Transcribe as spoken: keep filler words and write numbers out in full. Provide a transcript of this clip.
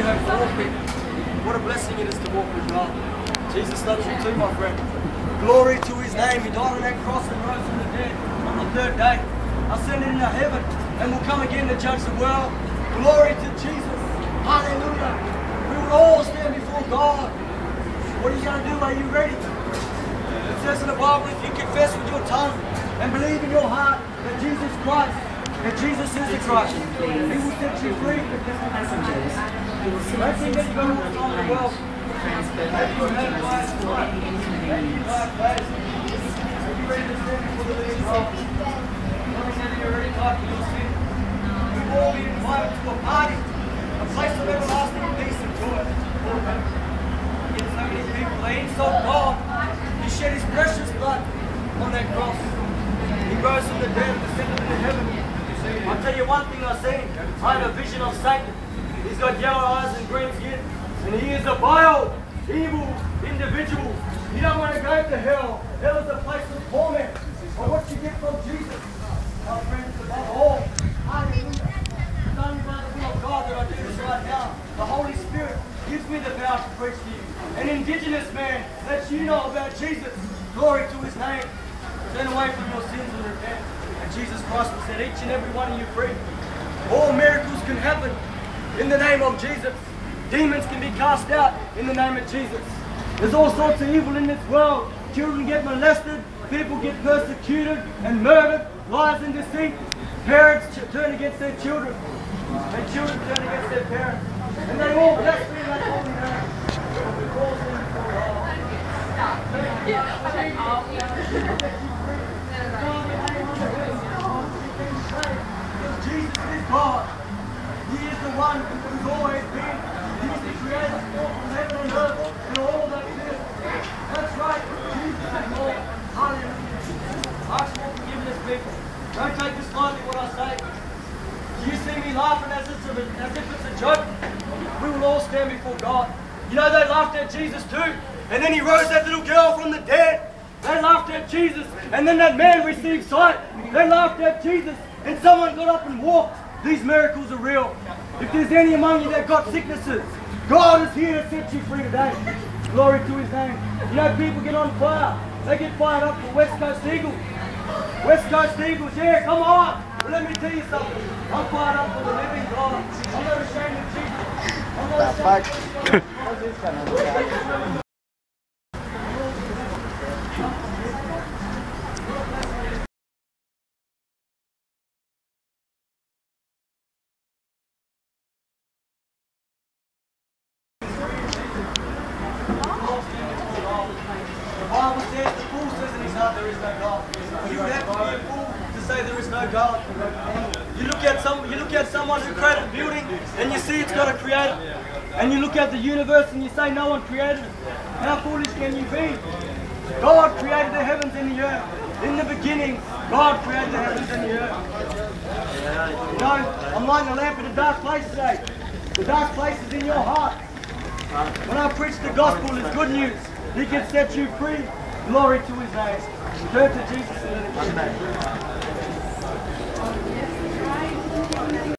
you home for all people. What a blessing it is to walk with God. Jesus loves you too, my friend. Glory to his name. He died on that cross and rose from the dead on the third day. Ascended into heaven and will come again to judge the world. Glory to Jesus. Hallelujah. We will all stand before God. What are you going to do? Are you ready? It says in the Bible, if you confess with your tongue and believe in your heart that Jesus Christ, that Jesus is the Christ, he will set you free. Passengers, you will see that you go all the world. Maybe you're not biased for it. Maybe you're not biased. Are you ready to stand before the living God? Let me say that you're already tied to your sin. We will all be invited to a party, a place of everlasting peace and joy. Yet so many people, they insult God. He shed his precious blood on that cross. He rose from the dead and descended into heaven. I'll tell you one thing I've seen. I had a vision of Satan. He's got yellow eyes and green skin. And he is a vile, evil individual. You don't want to go to hell. Hell is a place of torment. But what you get from Jesus, our friends, above all, hallelujah. It's only by the will of God that I do this right now. The Holy Spirit gives me the power to preach to you. An indigenous man lets you know about Jesus. Glory to his name. Turn away from your sins and repent. And Jesus Christ will set each and every one of you free. All miracles can happen in the name of Jesus. Demons can be cast out in the name of Jesus. There's all sorts of evil in this world. Children get molested, people get persecuted and murdered, lies and deceit. Parents turn against their children. And children turn against their parents. And they all blaspheme that holy name. Jesus is God. He is the one who's always been. He is the creator of heaven and earth and all that is. That's right. Jesus is Lord. Hallelujah. I ask for forgiveness, people. Don't take this lightly what I say. You see me laughing as if, a, as if it's a joke. We will all stand before God. You know they laughed at Jesus too. And then he rose that little girl from the dead. They laughed at Jesus. And then that man received sight. They laughed at Jesus. And someone got up and walked. These miracles are real. If there's any among you that got sicknesses, God is here to set you free today. Glory to his name. You know people get on fire. They get fired up for West Coast Eagles. West Coast Eagles, yeah, come on. But let me tell you something. I'm fired up for the living God. I'm not ashamed of Jesus. I'm not ashamed of Jesus. What's this God. You look at some, you look at someone who created a building and you see it's got a creator. And you look at the universe and you say no one created it. How foolish can you be? God created the heavens and the earth. In the beginning, God created the heavens and the earth. You know, I'm lighting a lamp in a dark place today. The dark place is in your heart. When I preach the gospel, it's good news. He can set you free. Glory to his name. Turn to Jesus and let him.